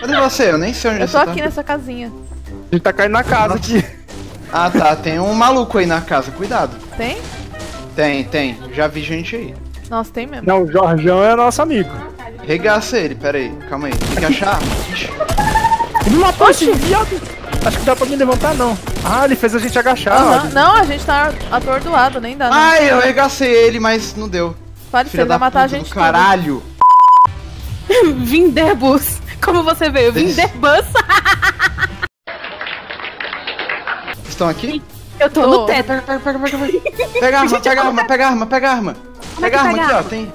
Cadê você? Eu nem sei onde você tá. Eu tô aqui nessa casinha. A gente tá caindo na casa aqui. Ah tá, tem um maluco aí na casa, cuidado. Tem? Tem, tem. Já vi gente aí. Nossa, tem mesmo. Não, o Jorjão é nosso amigo. Regaça ele, pera aí, calma aí. Tem que achar. Ele me matou esse viado. Acho que dá pra me levantar, não. Ah, ele fez a gente agachar. Uhum. Não, a gente tá atordoado, nem dá. Ai, não. Eu arregacei ele, mas não deu. Pare, ele vai matar a gente. Caralho. Vinderbus. Como você veio? Vinderbus. Estão aqui? Eu tô no teto. Pega a arma, pega a arma, pega a arma, pega a arma. Pega a arma aqui, ó. Tem.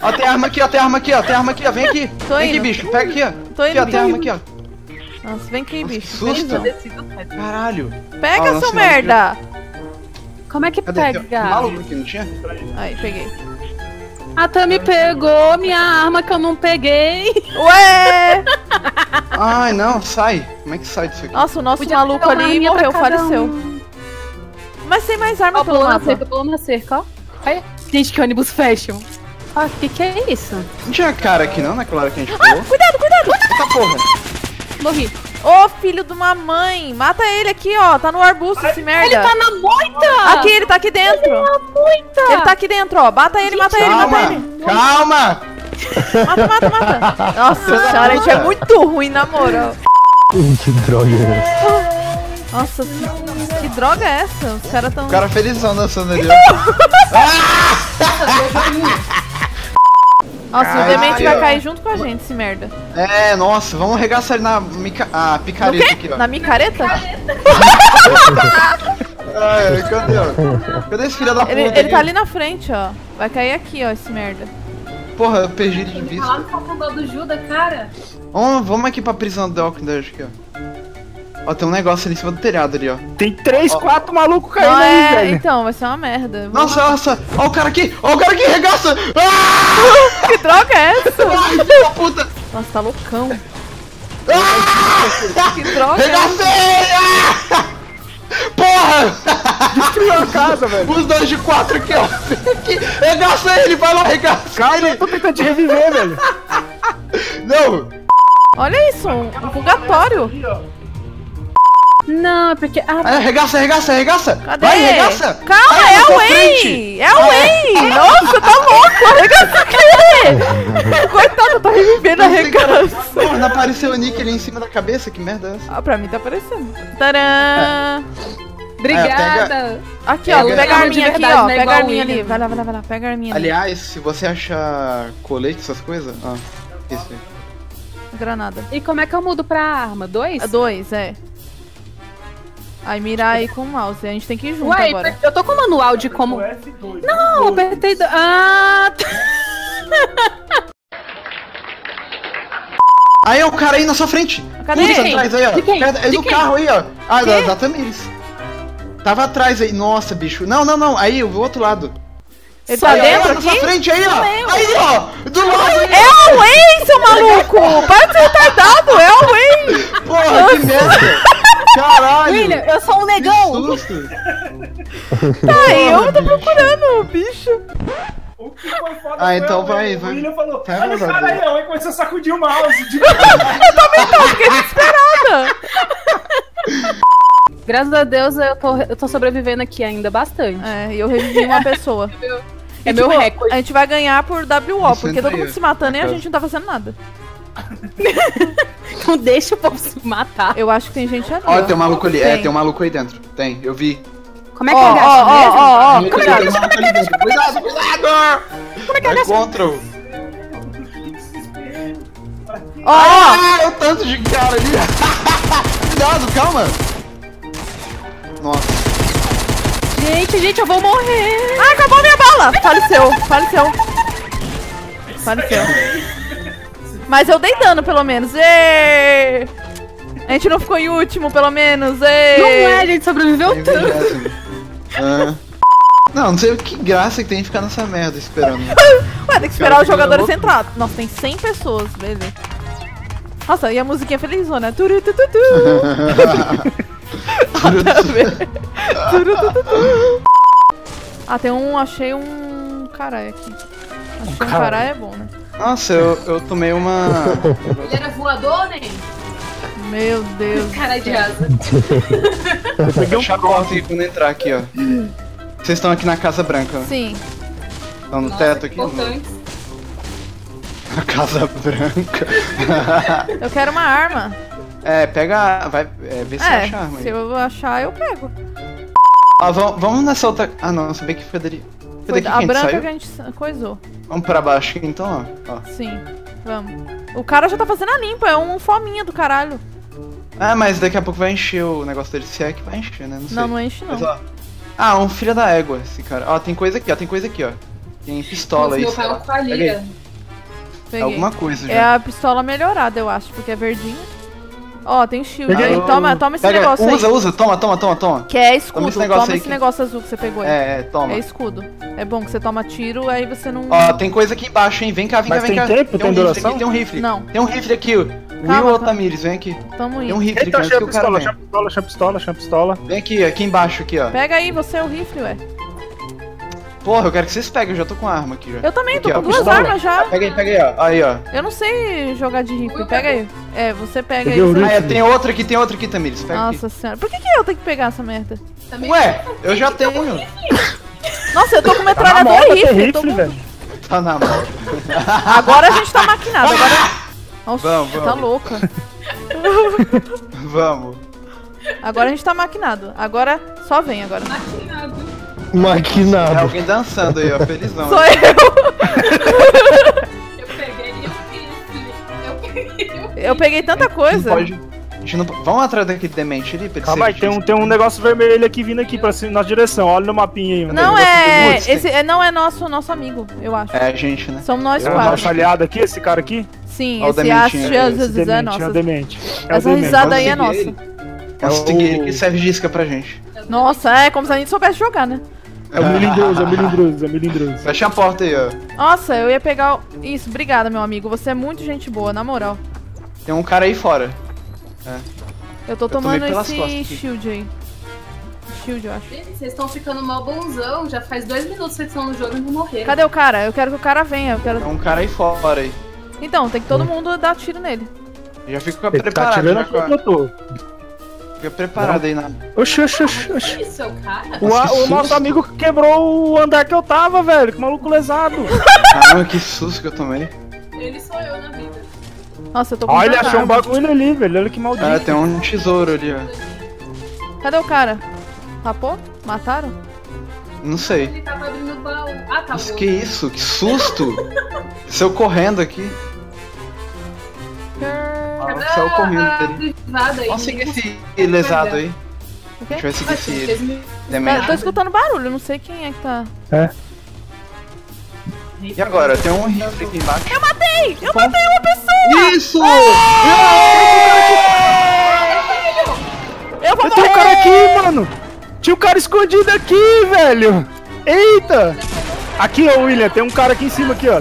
Ó, tem arma aqui, ó, tem arma aqui, ó, tem arma aqui, ó, vem aqui. Vem aqui, bicho, pega aqui, ó. Tô indo, aqui, ó, tem arma aqui, ó. Nossa, vem aqui, bicho. Nossa, que susto. Caralho. Pega essa merda. Como é que pega? Tem um maluco aqui, não tinha? Aí, peguei. A Tami pegou minha arma que eu não peguei. Ué! Ai, não, sai. Como é que sai disso aqui? Nossa, o nosso maluco ali morreu, faleceu. Mas tem mais arma pelo mapa. Pulou na cerca, ó. Aí. Gente, que ônibus fashion. Ah, o que é isso? Não tinha cara aqui não, né? Claro que a gente pulou. Ah, cuidado, cuidado! Eita porra! Morri. Ô, filho de uma mãe! Mata ele aqui, ó. Tá no arbusto, esse merda. Ele tá na moita! Aqui, ele tá aqui dentro. Ele tá na moita! Ele tá aqui dentro, ó. Bata ele, gente, mata ele, mata ele. Calma! Mata, mata, mata. Nossa senhora, a gente é muito ruim, na moral. Que droga é essa? Nossa, que droga é essa? Os caras tão... O cara felizão dançando ali. Nossa, caralho. O demente vai cair junto com a gente, esse merda. É, nossa, vamos arregaçar ele na picareta aqui, ó. Na micareta? Ai, cadê? Cadê esse filho da puta? Ele tá ali na frente, ó. Vai cair aqui, ó, esse merda. Porra, eu perdi ele de vista. Ele tá lá no cafundó do Juda, cara. Vamos aqui pra prisão do Alcindage aqui, ó. Ó, tem um negócio ali em cima do telhado ali, ó. Tem 3, 4 malucos caindo aí, velho. Então, vai ser uma merda. Nossa, nossa. Ó o cara aqui. Ó o cara aqui, regaça. Ah! Que droga é essa? Ai, filho da puta. Nossa, tá loucão. Ah! Que droga Regacei! É essa? Porra! Destruiu a casa, velho. Os 2 de 4 aqui, ó. Regaça ele, vai lá, regaça. Cara, eu tô tentando te reviver, velho. Não. Olha isso, um purgatório. Não, porque... Ah, arregaça, arregaça, arregaça! Cadê? Vai, arregaça! Calma, vai, é o Wei! É o Wei! Nossa, tá louco! Arregaça o quê? Coitado, tá revivendo a arregaça. Porra, não apareceu o Nick ali em cima da cabeça, que merda é essa? Ah, pra mim tá aparecendo. Tadã! É. Obrigada! É, aqui, ó, pega a arminha aqui, ó. Pega a arminha ali. Vai lá, vai lá, vai lá. Pega a arminha ali. Aliás, se você achar colete, essas coisas... Ó, isso aí. Granada. E como é que eu mudo pra arma? 2? 2, é. Aí mirar aí com o mouse, a gente tem que ir junto agora. Eu tô com o manual de como... Não, eu apertei... Ah... Aí é o cara aí na sua frente! Cadê ele? Atrás, aí, ó. De quem? É do carro aí, ó. Ah, da Tamiris. Tava atrás aí, nossa, bicho. Não, não, não, aí, o outro lado. Ele tá dentro aqui? Na sua frente aí, ó. Aí, ó, do lado aí. É o Wei, seu maluco! Para de ser retardado, é o Wei! Porra, que merda! Caralho! William, eu sou um negão! Que susto! Tá aí, eu tô procurando o bicho! O que foi foda? Ah, então vai. O William falou: olha o cara aí, ó, e começou a sacudir o mouse. Eu também fiquei desesperada! Graças a Deus eu tô sobrevivendo aqui ainda bastante. É, e eu revivi uma pessoa. É meu recorde. A gente vai ganhar por WO, porque todo mundo se matando e a gente não tá fazendo nada. Não deixa o povo se matar. Eu acho que tem gente ali. Ó, tem um maluco ali. É, tem um maluco aí dentro. Tem, eu vi. Como é que ele acha mesmo? Ó, cuidado, cuidado! Como é que ele acha? Ó, o tanto de cara ali. Cuidado, calma. Nossa. Gente, eu vou morrer. Ah, acabou minha bala. Faleceu, faleceu. Faleceu. Mas eu dei dano, pelo menos. Êêêê! A gente não ficou em último, pelo menos. Êêêê! Não é, a gente sobreviveu tudo. Não sei que graça que tem de ficar nessa merda esperando. Ué, tem que esperar os jogadores entrar. Nossa, tem 100 pessoas, beleza. Nossa, e a musiquinha felizona. Turutututu! Turutututu! Ah, tem um... Achei um... Caralho aqui. Achei um caralho é bom, né? Nossa, eu tomei uma... Ele era voador, né? Meu Deus. Cara de asa. Eu peguei um corte aqui quando entrar aqui, ó. Vocês estão aqui na Casa Branca, né? Sim. Estão no teto aqui? Importante. A Casa Branca. Eu quero uma arma. É, pega... vai ver se acha a arma aí. Se eu achar, eu pego. Ah, vamos nessa outra... Ah, não, sabia que Frederico... Foi a branca que a gente coisou. Vamos pra baixo aqui então, ó. Sim, vamos. O cara já tá fazendo a limpa, é um fominha do caralho. Ah, mas daqui a pouco vai encher o negócio dele, se é que vai encher, né? Não sei. Não, não enche não. Mas, ó, ah, um filho da égua esse cara. Ó, tem coisa aqui, ó, Tem pistola aí. Meu pau falha. Alguma coisa já. É a pistola melhorada, eu acho, porque é verdinha. Ó, tem shield. Aí, toma esse negócio aí. Usa, toma. Que é escudo, toma esse negócio azul que você pegou aí. É, toma. É escudo. É bom que você toma tiro, aí você não... Ó, tem coisa aqui embaixo, hein. Vem cá. Tem tempo? Tem duração? Tem um rifle. Não. Tem um rifle aqui, ó. Will Otamires, vem aqui. Tamo indo. Tem um rifle aqui, ó. Pistola. Vem aqui, aqui embaixo, aqui, ó. Pega aí, você é o rifle, ué. Porra, eu quero que vocês peguem, eu já tô com arma aqui já. Eu também, tô com duas armas já. Pega aí, ó. Aí, ó. Eu não sei jogar de rifle, pega aí. É, você pega aí. Ah, tem outra aqui, Tamiris. Nossa senhora, por que eu tenho que pegar essa merda? Ué, eu já tenho. Nossa, eu tô com metralhadora e rifle, velho. Tá na mão. Agora a gente tá maquinado, agora... Nossa, tá louca. Vamos. Agora a gente tá maquinado, agora só vem agora. Maquinado. É alguém dançando aí, ó, felizão. Sou eu! Eu peguei tanta coisa. Vamos atrás daquele demente ali, pra ele ser... Tem um negócio vermelho aqui vindo aqui pra cima, nossa direção, olha no mapinha aí. Não é... não é nosso amigo, eu acho. É a gente, né? Somos nós quatro. É nosso aliado aqui, esse cara aqui? Sim, esse demente é nosso. Essa risada aí é nossa. Ele que serve de isca pra gente. Nossa, é como se a gente soubesse jogar, né? É o melindroso. Fecha a porta aí, ó. Nossa, eu ia pegar o... Isso, obrigada, meu amigo. Você é muito gente boa, na moral. Tem um cara aí fora. É. Eu tô tomando esse shield aí. Shield, eu acho. Vocês estão ficando mal bonzão. Já faz 2 minutos que vocês estão no jogo e não morreram. Cadê o cara? Eu quero que o cara venha. Tem um cara aí fora aí. Então, tem que todo mundo dar tiro nele. Eu já fico preparado. Ele tá atirando. Fica preparado aí na... Oxi. Isso, cara? O nosso amigo quebrou o andar que eu tava, velho. Que maluco lesado. Caramba, que susto que eu tomei. Ele sou eu na vida. Nossa, eu tô com... Olha, ele achou um bagulho ali, velho. Olha que maldito. Cara, tem um tesouro ali, ó. Cadê o cara? Rapou? Mataram? Não sei. Ele tava abrindo o baú. Ah, tá. Mas que isso? Que susto. Saiu correndo aqui. Saiu correndo ali. Ó, seguir esse lesado aí. Deixa eu seguir esse demente. Tô escutando barulho, não sei quem é que tá. É. E agora? Tem um rifle aqui embaixo. Eu matei uma pessoa! Isso! Eu vou morrer! Tem um cara aqui, mano! Tinha um cara escondido aqui, velho! Eita! Aqui, ó, William, tem um cara aqui em cima, aqui, ó.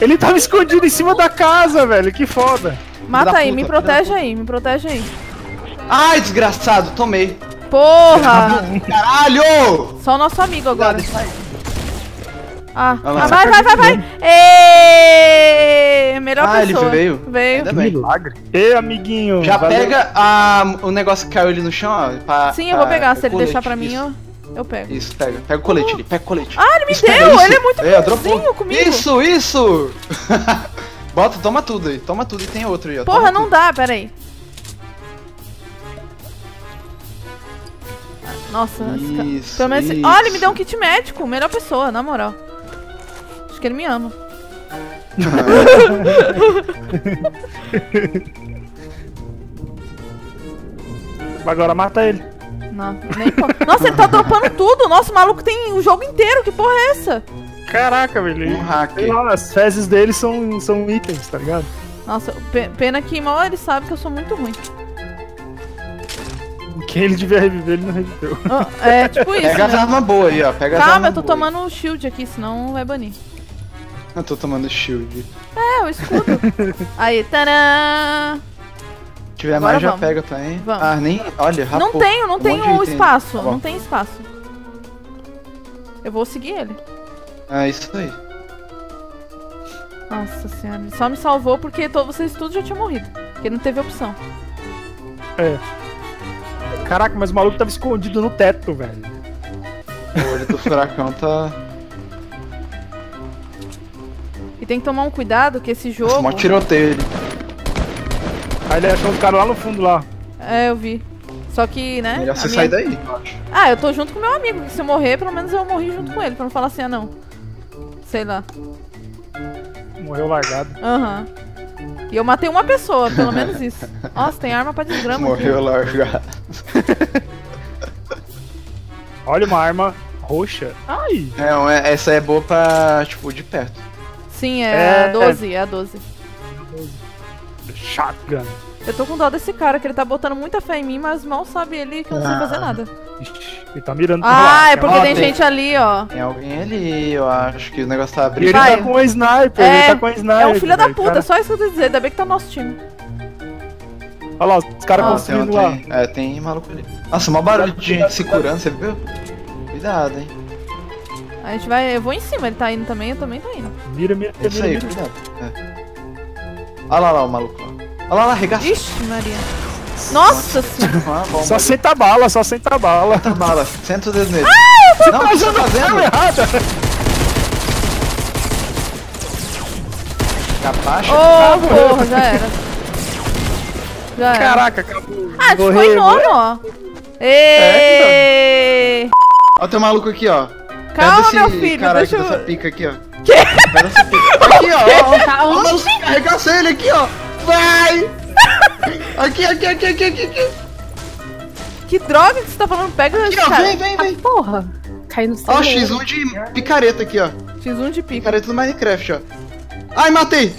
Ele tava escondido em cima da casa, velho, que foda. Mata aí, me protege aí. Ai, desgraçado, tomei. Porra! Caralho! Só nosso amigo agora. Ah, vai. Êêêê! Melhor pessoa. Ah, ele veio. Ainda bem. Ê, amiguinho. Já pega o negócio que caiu ali no chão, ó. Sim, eu vou pegar, se ele deixar pra mim, ó. Eu pego. Isso, pega. Pega o colete ali, pega o colete. Ah, ele me deu! Ele é muito bonzinho comigo! Isso! Bota, toma tudo aí, tem outro aí, ó. Porra, não dá, pera aí. Nossa, isso, pelo menos... Olha, ele me deu um kit médico, melhor pessoa, na moral. Acho que ele me ama. Agora mata ele. Não, nem... Nossa, ele tá dropando tudo! Nossa, o maluco tem o jogo inteiro, que porra é essa? Caraca, velho. Um hack. As fezes dele são itens, tá ligado? Nossa, pena que mal ele sabe que eu sou muito ruim. Quem ele devia reviver, ele não reviveu. Oh, é, tipo isso. Pega as armas boas aí, ó. Calma, eu tô tomando um shield aqui, senão vai banir. Eu tô tomando shield. É, o escudo. Aí, tadã! Se tiver mais, já pega também. Vamos. Ah, nem... Olha, rapaz. Não tenho espaço. Não tem espaço. Eu vou seguir ele. É isso aí. Nossa senhora, ele só me salvou porque vocês todos já tinham morrido. Porque não teve opção. É. Caraca, mas o maluco tava escondido no teto, velho. O olho do furacão tá... E tem que tomar um cuidado que esse jogo... Nossa, mó tiroteio ele. Aí ele achou os caras lá no fundo, lá. É, eu vi. Só que, né... Melhor você sair daí, eu acho. Ah, eu tô junto com meu amigo. Se eu morrer, pelo menos eu morri junto com ele. Pra não falar assim, ah, não. Sei lá. Morreu largado. Aham. E eu matei uma pessoa, pelo menos isso. Nossa, tem arma pra desgrama. Morreu aqui. Largado. Olha, uma arma roxa. Ai! Não, essa é boa pra, tipo, de perto. Sim, é a 12, é a 12. Shotgun. Eu tô com dó desse cara, que ele tá botando muita fé em mim, mas mal sabe ele que eu não sei fazer nada. Ixi, ele tá mirando pra lá. Ah, é porque tem gente ali, ó. Tem alguém ali, eu acho que o negócio tá abrindo. Ele tá com um sniper, ele tá com um sniper. É um filho da puta, cara. Só isso que eu tô dizendo, ainda bem que tá nosso time. Olha lá, os caras construindo lá. É, tem maluco ali. Nossa, mó barulho de gente se curando, você viu? Cuidado, hein. A gente vai... Eu vou em cima, ele tá indo também, eu também tô indo. Mira. Isso aí, cuidado. Olha lá o maluco. Olha lá, arregaçou. Ixi, Maria. Nossa senhora. Só senta a bala, só senta a bala. Senta a bala, senta o dedo nele. Ai, eu tô fazendo errado. Capaz? Ô, porra, já era. Já era. Caraca, acabou. Ah, ficou em nono, ó. Eeeeeeeeeeeeeeeeeeeeeeeeeeeeeeeeeeeeeeeeeeeeeeeeeeeeeee. Ó, tem um maluco aqui, ó. Calma, meu filho, deixa eu... Pega essa pica aqui, ó. Que? Pega essa pica. Aqui, ó. Calma. Arregacei ele aqui, ó. Vai! Aqui! Que droga que você tá falando? Pega aqui, ó, cara. Vem! Ah, porra! Caiu no céu. Ó, X1 de picareta aqui, ó. X1 de picareta. Picareta do Minecraft, ó. Ai, matei!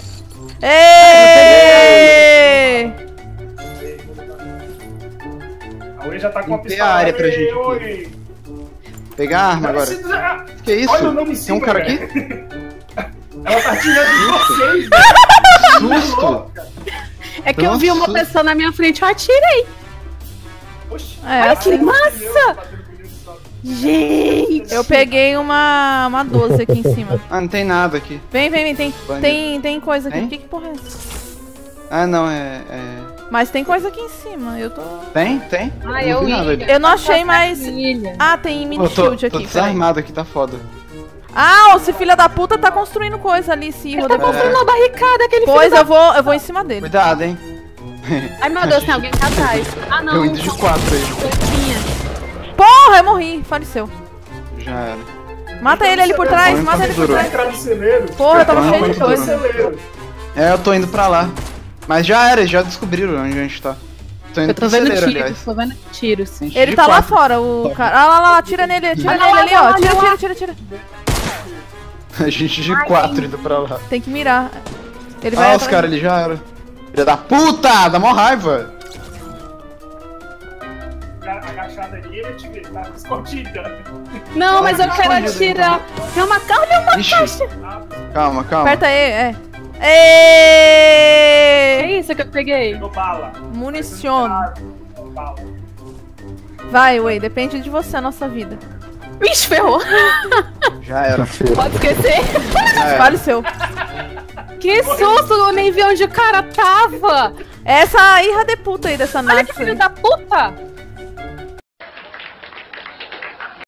A Wei já tá com a pistola. A área pra gente aqui. Pegar a arma agora. Que isso? Olha, tem um cara aqui? Ela tá atirando em vocês, velho. Susto! É que eu vi uma pessoa na minha frente, eu atirei. Poxa, ai, que massa! Gente! Eu peguei uma 12 aqui em cima. Ah, não tem nada aqui. Vem, tem coisa aqui. Hein? Que porra é essa? Ah, não, Mas tem coisa aqui em cima, eu tô... Tem? Ah, eu não achei mais... Ah, tem mini shield aqui. Tô desarmado aqui, tá foda. Ah, esse filho da puta tá construindo coisa ali, Ele tá construindo uma barricada, aquele filho da... Pois, eu vou em cima dele. Cuidado, hein. Ai, meu Deus, tem alguém aqui atrás. Ah, não. Eu indo de 4 aí. Porra, eu morri. Faleceu. Já era. Mata ele por trás, mata ele por trás. Porra, eu tava cheio de coisa. É, eu tô indo pra lá. Mas já era, já descobriram onde a gente tá. Eu tô vendo tiros, Ele tá lá fora, o cara. Ah, lá, atira nele ali, ó. Tira. A gente de 4 indo pra lá. Tem que mirar. Ele vai os caras ali já era. Filha da puta! Dá mó raiva! O cara agachado ali, ele te tá escondida. Não, mas eu quero atirar. Calma, caixa. Calma. Aperta aí, é isso que eu peguei. Municiono. Vai, Wei, depende de você a nossa vida. Ixi, ferrou! Já era, ferrou. Pode esquecer? Faleceu. Que susto, eu nem vi onde o cara tava! Essa irra de puta aí dessa nave. Olha que filho da puta!